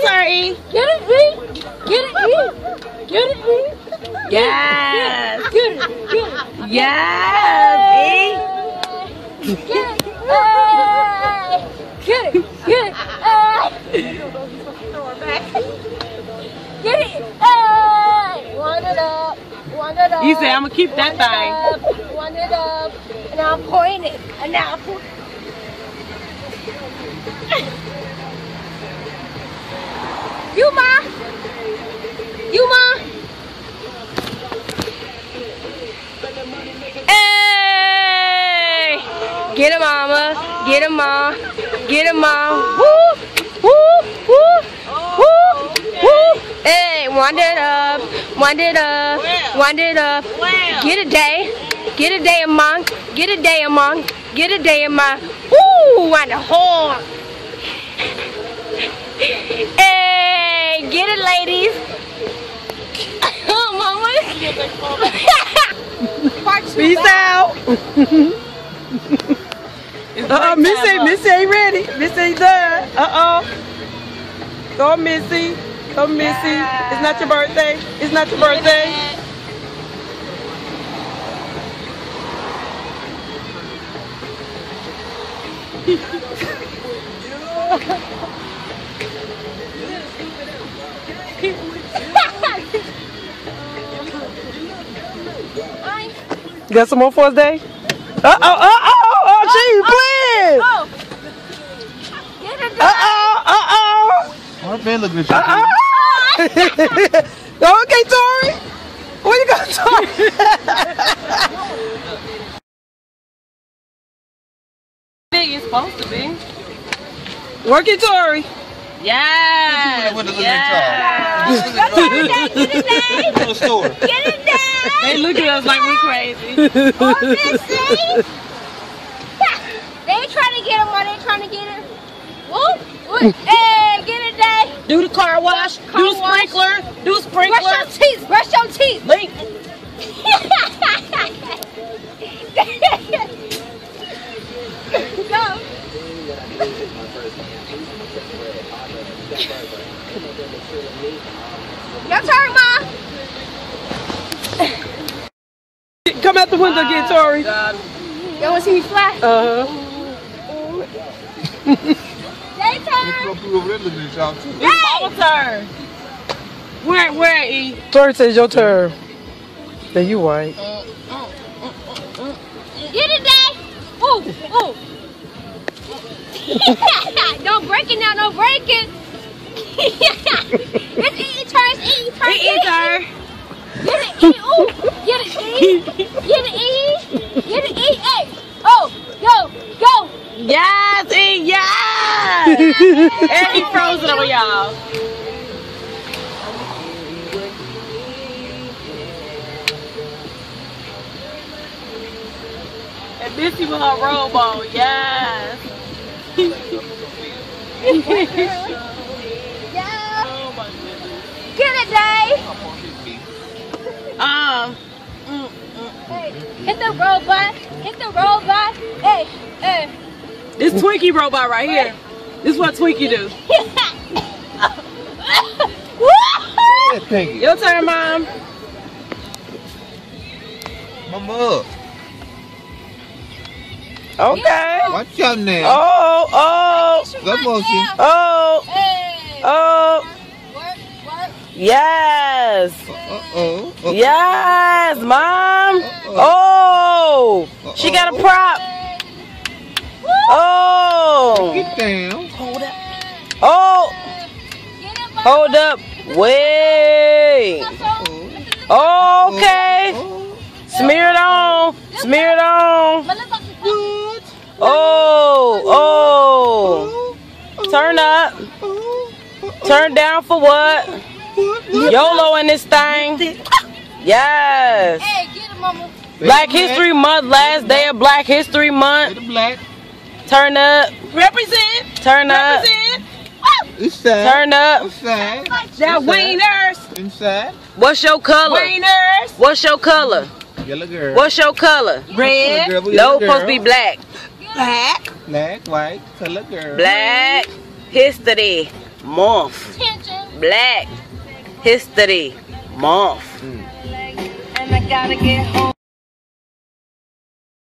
I'm sorry, E. Get it, E. Get it, E. Get it, E. Yes. Get it, get it. Yes, E. Get it. Get it, get it. Get it. Wind it up. Wind it up. You say I'm gonna keep that thing. Wind it up. And now I'm pointing. And now I'm pointing. You ma! You ma! Hey! Get him, mama! Get him, ma! Get him, ma! Woo! Woo! Woo! Woo! Woo! Hey! Wind it up! Wind it up! Wind it up! Get a day! Get a day, ma! Get a day, ma! Get a day, ma! Woo! Wind it hard! Hey, get it, ladies. Oh, mama. Peace out. Missy ain't ready. Missy ain't done. Go, Missy. Go, Missy. Yeah. It's not your birthday. It's not your birthday. Got some more for us, Day? Oh, gee, please! Her face look good. Okay, Tori! Where you going, Tori? Big it's supposed to be. Work it, Tori! Yeah. Yes. Go Tori, Day, get it, Day! Store. Get it, Day! They look at us like we're crazy. They trying to get him while they trying to get him. Whoop, whoop. Hey, get it, Day. Do the car wash. Do the sprinkler. Do the sprinkler. Brush your teeth. Brush your teeth. Link. Go. Your turn, Ma. Come out the window, get Tori. Y'all want to see me fly? Day turn. It's turn. Where E? Tori says your turn. Then you white. Get it, Day. Ooh, ooh. Don't break it now. Don't break it. It's E turn. E turn. E turn. Get it, E. Ooh. Get it, E. Get it, E. Get it, E. Hey. Oh. Go. Go. Yes, E. Yes. And he frozen over y'all. And Missy with her robe on. Yes. Yeah. Oh my goodness. Get it, Day. Hey, hit the robot, hit the robot. Hey, hey. This Twinkie robot right here. This is what Twinkie do. Your turn, Mom. Mama. Okay. Watch out now. Oh, oh. Good motion. Oh. Hey. Oh. Yes. Yes, Mom. Oh, she got a prop. Oh. Get down. Hold up. Oh. Hold up. Wait. Okay. Smear it on. Smear it on. Oh. Oh. Turn up. Turn down for what? YOLO in this thing. Yes. Hey, get it, Mama. Black History Month, last day of Black History Month. Turn up. Represent. Turn up. Represent. Inside. Turn up. Inside. That wieners. Inside. What's your color? Wieners. What's your color? Yellow girl. What's your color? Red. No, supposed to be black. Black. Black, white, color girl. Black History Month. Black History Month. And I gotta get home.